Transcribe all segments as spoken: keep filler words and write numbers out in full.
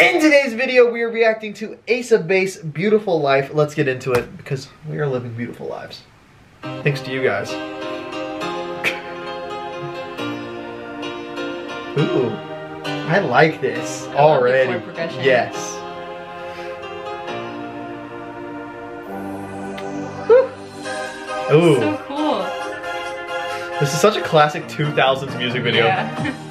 In today's video, we are reacting to Ace of Base, Beautiful Life. Let's get into it, because we are living beautiful lives. Thanks to you guys. Ooh, I like this I already. Love the chord progression. Yes. Whew. Ooh. So cool. This is such a classic two thousands music video. Yeah.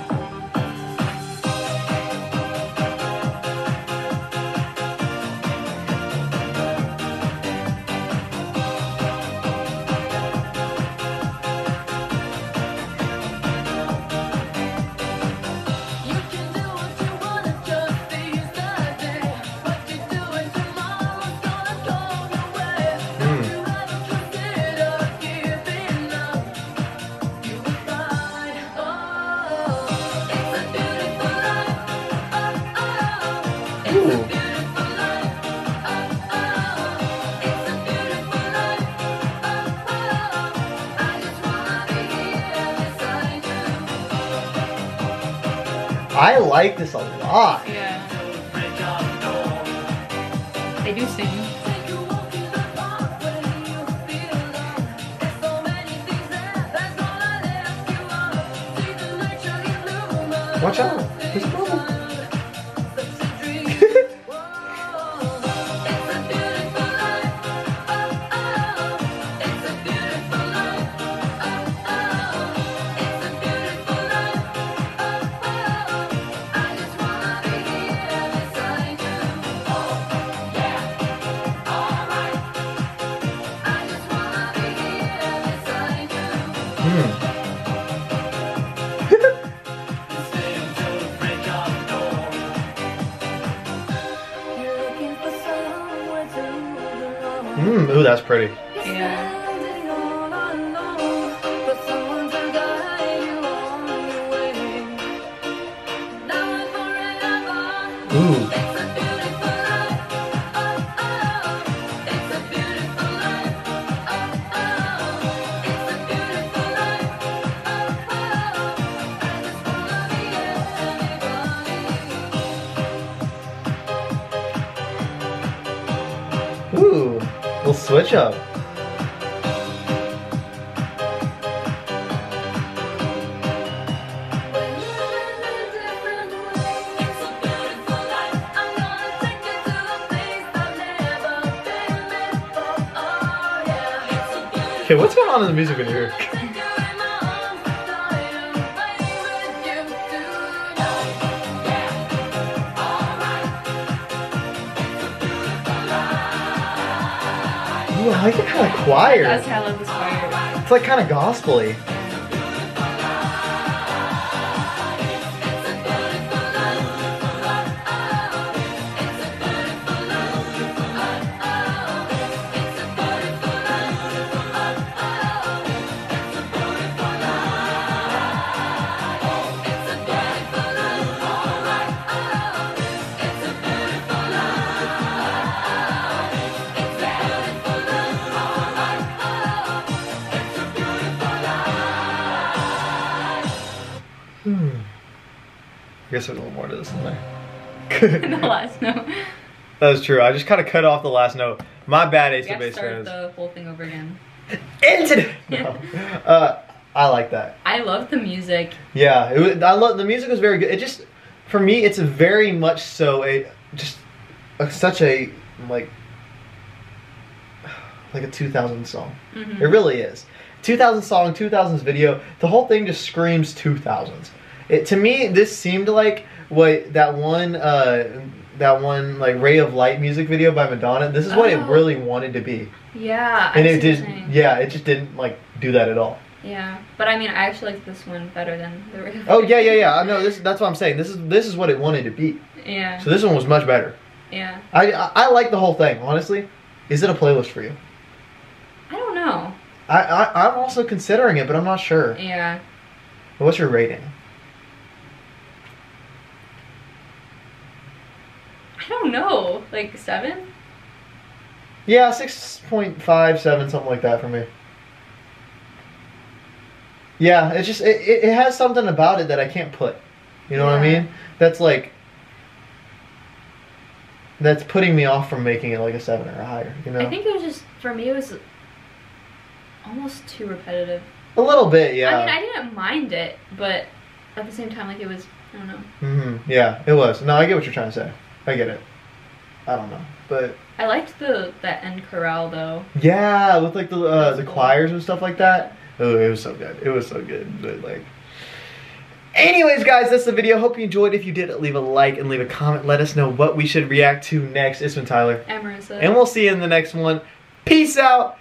I like this a lot. Yeah. They do sing. Watch out. There's a problem. Mmm, ooh, that's pretty. Yeah. Ooh. Ooh. We'll switch up. Okay, what's going on in the music video here? Ooh, I like it kind of choir. That's how I love this choir. It's like kind of gospel-y. I guess there's a little more to this than there. In the last note. That was true. I just kind of cut off the last note. My bad, Ace of Base fans. The whole thing over again. Into no. uh, I like that. I love the music. Yeah, it was, I love the music was very good. It just, for me, it's very much so a just a, such a like like a two thousands song. Mm-hmm. It really is. two thousands song, two thousands video. The whole thing just screams two thousands. It, to me, this seemed like what that one, uh, that one like Ray of Light music video by Madonna. This is what oh. it really wanted to be. Yeah, and I it did. Yeah, it just didn't like do that at all. Yeah, but I mean, I actually like this one better than the Ray of Light. Oh yeah, yeah, yeah. I know this. That's what I'm saying. This is this is what it wanted to be. Yeah. So this one was much better. Yeah. I I, I like the whole thing, honestly. Is it a playlist for you? I don't know. I, I I'm also considering it, but I'm not sure. Yeah. What's your rating? I don't know, like seven? Yeah, six point five, seven, something like that for me. Yeah, it's just, it, it, it has something about it that I can't put. You know yeah. what I mean? That's like, that's putting me off from making it like a seven or higher, you know? I think it was just, for me, it was almost too repetitive. A little bit, yeah. I mean, I didn't mind it, but at the same time, like, it was, I don't know. Mm-hmm. Yeah, it was. No, I get what you're trying to say. I get it. I don't know, but... I liked the that end chorale, though. Yeah, with, like, the uh, the cool. choirs and stuff like that. Oh, it was so good. It was so good, but, like... Anyways, guys, that's the video. Hope you enjoyed. If you did, leave a like and leave a comment. Let us know what we should react to next. It's been Tyler. And Marissa. And we'll see you in the next one. Peace out.